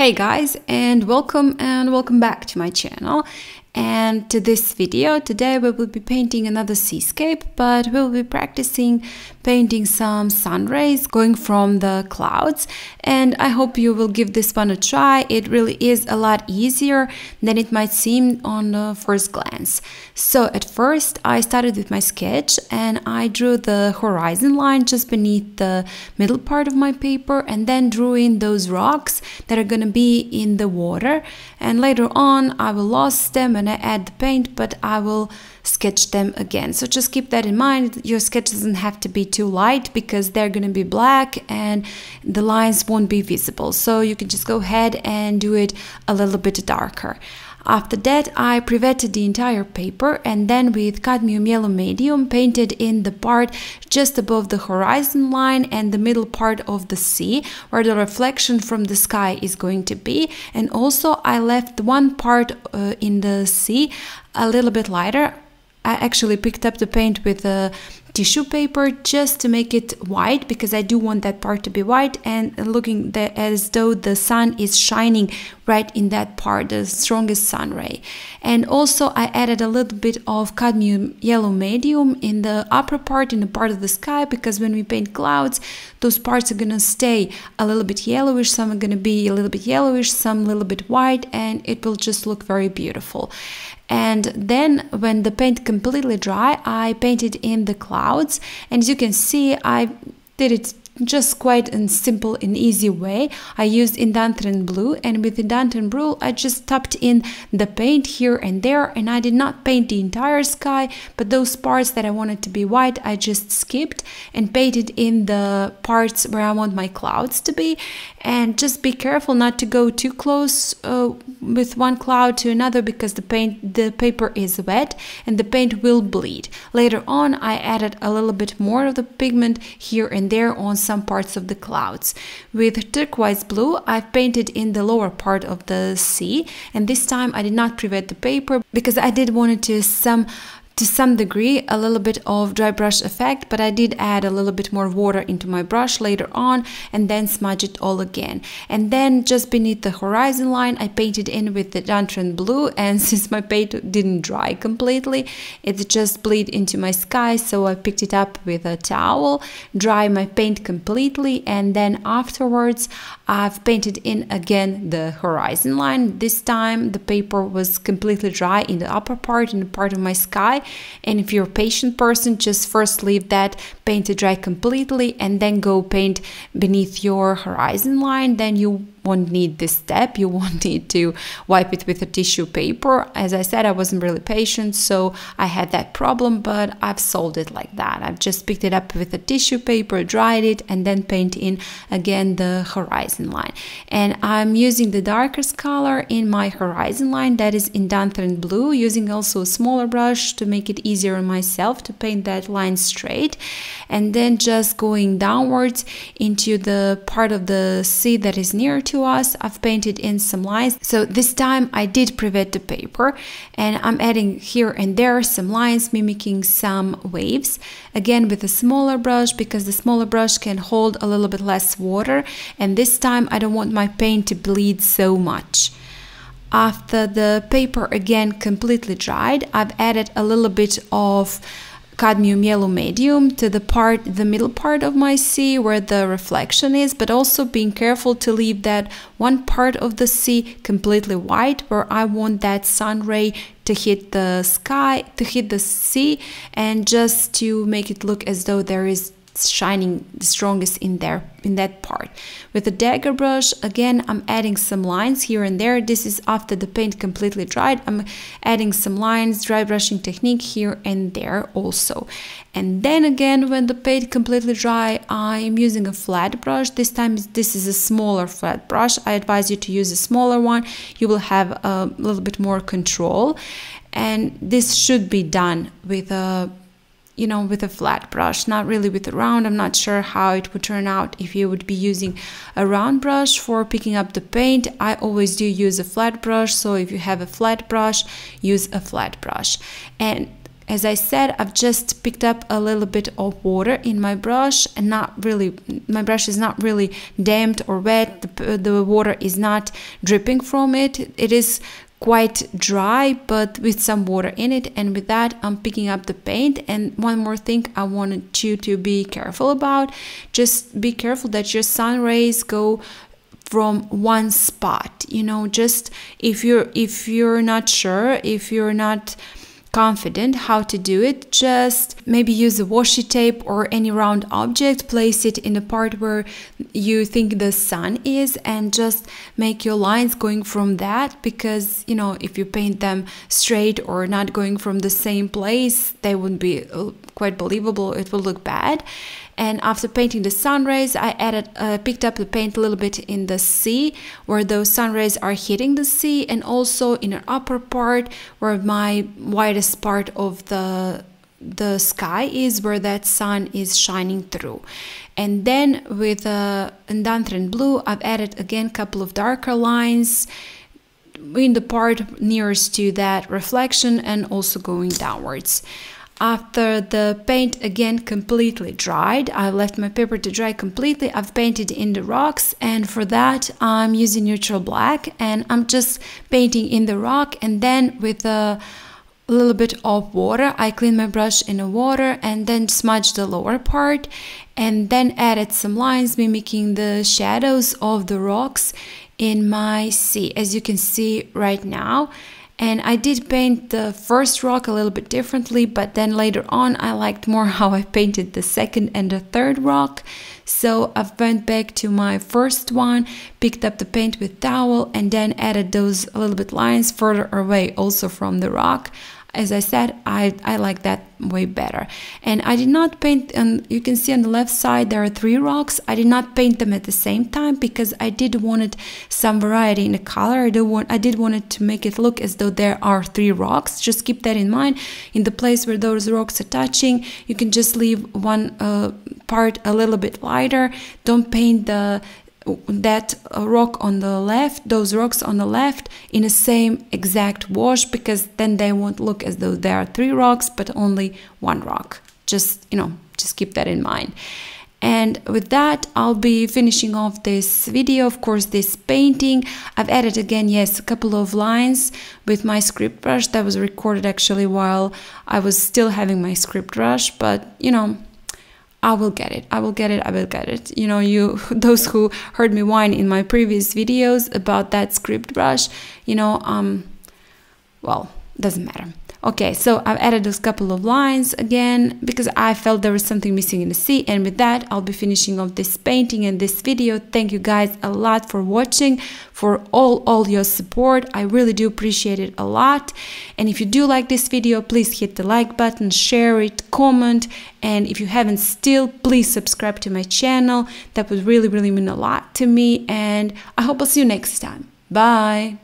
Hey guys, and welcome back to my channel and to this video. Today we will be painting another seascape, but we'll be practicing painting some sun rays going from the clouds, and I hope you will give this one a try. It really is a lot easier than it might seem on the first glance. So at first I started with my sketch and I drew the horizon line just beneath the middle part of my paper, and then drew in those rocks that are gonna be in the water, and later on I will lost them and I add the paint, but I will sketch them again. So just keep that in mind. Your sketch doesn't have to be too light because they're gonna be black and the lines won't be visible, so you can just go ahead and do it a little bit darker. After that, I pre-wetted the entire paper and then with cadmium yellow medium painted in the part just above the horizon line and the middle part of the sea where the reflection from the sky is going to be. And also I left one part in the sea a little bit lighter. I actually picked up the paint with a tissue paper just to make it white, because I do want that part to be white and looking as though the sun is shining right in that part, the strongest sun ray. And also I added a little bit of cadmium yellow medium in the upper part, in the part of the sky, because when we paint clouds, those parts are gonna stay a little bit yellowish, some are gonna be a little bit yellowish, some a little bit white, and it will just look very beautiful. And then when the paint completely dry, I painted in the clouds, and as you can see I did it just quite a simple and easy way. I used Indanthrene Blue, and with Indanthrene Blue I just tapped in the paint here and there, and I did not paint the entire sky, but those parts that I wanted to be white I just skipped and painted in the parts where I want my clouds to be. And just be careful not to go too close with one cloud to another, because the paper is wet and the paint will bleed. Later on I added a little bit more of the pigment here and there on some parts of the clouds. With turquoise blue I've painted in the lower part of the sea, and this time I did not pre-wet the paper because I did want it to some degree a little bit of dry brush effect, but I did add a little bit more water into my brush later on and then smudge it all again. And then just beneath the horizon line I painted in with the Indanthrene Blue, and since my paint didn't dry completely, it just bled into my sky, so I picked it up with a towel, dry my paint completely, and then afterwards I've painted in again the horizon line. This time the paper was completely dry in the upper part, in the part of my sky. And if you're a patient person, just first leave that painted dry completely and then go paint beneath your horizon line. Then you won't need this step, you won't need to wipe it with a tissue paper. As I said, I wasn't really patient, so I had that problem, but I've solved it like that. I've just picked it up with a tissue paper, dried it, and then paint in again the horizon line. And I'm using the darkest color in my horizon line, that is Indanthrene Blue, using also a smaller brush to make it easier on myself to paint that line straight, and then just going downwards into the part of the sea that is near to us. I've painted in some lines, so this time I did pre-wet the paper, and I'm adding here and there some lines mimicking some waves, again with a smaller brush, because the smaller brush can hold a little bit less water, and this time I don't want my paint to bleed so much. After the paper again completely dried, I've added a little bit of cadmium yellow medium to the middle part of my sea where the reflection is, but also being careful to leave that one part of the sea completely white where I want that sun ray to hit the sky, to hit the sea, and just to make it look as though there is shining the strongest in that part. With a dagger brush again I'm adding some lines here and there. This is after the paint completely dried. I'm adding some lines, dry brushing technique here and there also. And then again when the paint completely dry I'm using a flat brush. This time this is a smaller flat brush. I advise you to use a smaller one, you will have a little bit more control, and this should be done with a with a flat brush, not really with a round. I'm not sure how it would turn out if you would be using a round brush for picking up the paint. I always do use a flat brush, so if you have a flat brush, use a flat brush. And As I said, I've just picked up a little bit of water in my brush, and not really, my brush is not really damp or wet. The water is not dripping from it. It is quite dry, but with some water in it, and with that I'm picking up the paint. And one more thing I wanted you to be careful about, just be careful that your sun rays go from one spot, you know. Just if you're not sure, if you're not confident how to do it, just maybe use a washi tape or any round object, place it in the part where you think the sun is, and just make your lines going from that, because, you know, if you paint them straight or not going from the same place, they wouldn't be quite believable, it will look bad. And after painting the sun rays, I picked up the paint a little bit in the sea, where those sun rays are hitting the sea, and also in the upper part where my widest part of the sky is, where that sun is shining through. And then with Indanthrene Blue, I've added again a couple of darker lines in the part nearest to that reflection and also going downwards. After the paint again completely dried, I left my paper to dry completely, I've painted in the rocks, and for that I'm using Neutral Black, and I'm just painting in the rock, and then with a little bit of water I cleaned my brush in the water and then smudged the lower part, and then added some lines mimicking the shadows of the rocks in my sea, as you can see right now. And I did paint the first rock a little bit differently, but then later on I liked more how I painted the second and the third rock. So I went back to my first one, picked up the paint with towel, and then added those a little bit lines further away also from the rock. As I said, I like that way better. And I did not paint, and you can see on the left side there are three rocks. I did not paint them at the same time because I did wanted some variety in the color. I did want it to make it look as though there are three rocks. Just keep that in mind. In the place where those rocks are touching, you can just leave one part a little bit lighter. Don't paint those rocks on the left in the same exact wash, because then they won't look as though there are three rocks but only one rock. Just, you know, just keep that in mind. And with that, I'll be finishing off this video, of course, this painting. I've added again, yes, a couple of lines with my script brush. That was recorded actually while I was still having my script brush, but, you know, I will get it. You know, those who heard me whine in my previous videos about that script brush, you know, well, doesn't matter. Okay, so I've added those couple of lines again because I felt there was something missing in the sea. And with that, I'll be finishing off this painting and this video. Thank you guys a lot for watching, for all your support. I really do appreciate it a lot. And if you do like this video, please hit the like button, share it, comment. And if you haven't still, please subscribe to my channel. That would really, really mean a lot to me. And I hope I'll see you next time. Bye.